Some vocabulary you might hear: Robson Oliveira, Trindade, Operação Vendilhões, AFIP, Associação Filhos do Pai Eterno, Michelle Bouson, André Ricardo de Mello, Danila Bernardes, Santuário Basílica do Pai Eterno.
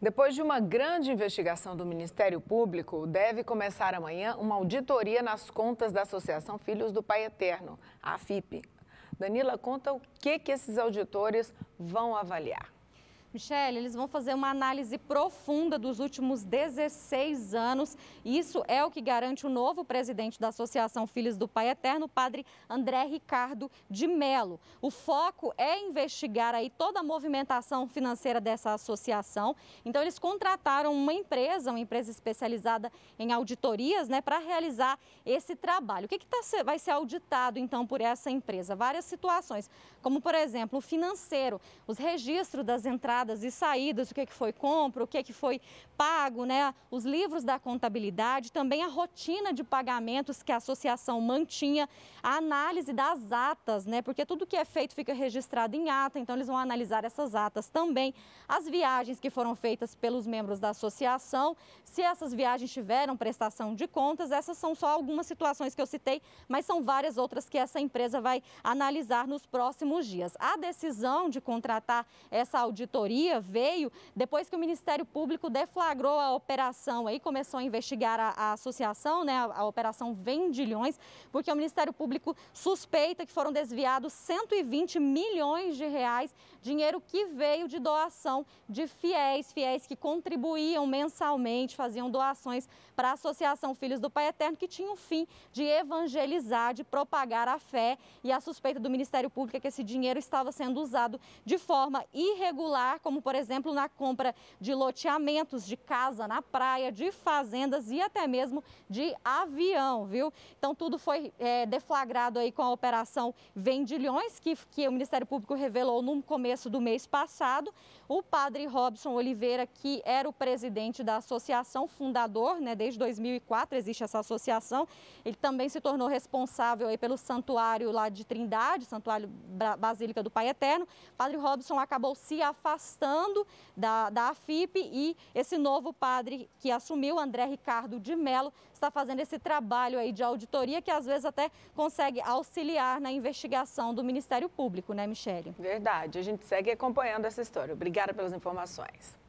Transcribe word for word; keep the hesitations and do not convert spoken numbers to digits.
Depois de uma grande investigação do Ministério Público, deve começar amanhã uma auditoria nas contas da Associação Filhos do Pai Eterno, a AFIP. Danila, conta o que, que esses auditores vão avaliar. Michele, eles vão fazer uma análise profunda dos últimos dezesseis anos. Isso é o que garante o novo presidente da Associação Filhos do Pai Eterno, o padre André Ricardo de Mello. O foco é investigar aí toda a movimentação financeira dessa associação. Então, eles contrataram uma empresa, uma empresa especializada em auditorias, né, para realizar esse trabalho. O que, que tá, vai ser auditado, então, por essa empresa? Várias situações, como, por exemplo, o financeiro, os registros das entradas e saídas, o que, é que foi compra, o que, é que foi pago, né? Os livros da contabilidade, também a rotina de pagamentos que a associação mantinha, a análise das atas, né? Porque tudo que é feito fica registrado em ata, então eles vão analisar essas atas também, as viagens que foram feitas pelos membros da associação, se essas viagens tiveram prestação de contas. Essas são só algumas situações que eu citei, mas são várias outras que essa empresa vai analisar nos próximos dias. A decisão de contratar essa auditoria veio depois que o Ministério Público deflagrou a operação, aí começou a investigar a, a associação, né, a, a Operação Vendilhões, porque o Ministério Público suspeita que foram desviados cento e vinte milhões de reais, dinheiro que veio de doação de fiéis, fiéis que contribuíam mensalmente, faziam doações para a Associação Filhos do Pai Eterno, que tinha o fim de evangelizar, de propagar a fé, e a suspeita do Ministério Público é que esse dinheiro estava sendo usado de forma irregular, como, por exemplo, na compra de loteamentos, de casa na praia, de fazendas e até mesmo de avião, viu? Então, tudo foi é, deflagrado aí com a Operação Vendilhões, que, que o Ministério Público revelou no começo do mês passado. O padre Robson Oliveira, que era o presidente da associação, fundador, né, desde dois mil e quatro existe essa associação, ele também se tornou responsável aí pelo santuário lá de Trindade, Santuário Basílica do Pai Eterno. O padre Robson acabou se afastando Da, da AFIP, e esse novo padre que assumiu, André Ricardo de Mello, está fazendo esse trabalho aí de auditoria, que às vezes até consegue auxiliar na investigação do Ministério Público, né, Michele? Verdade, a gente segue acompanhando essa história. Obrigada pelas informações.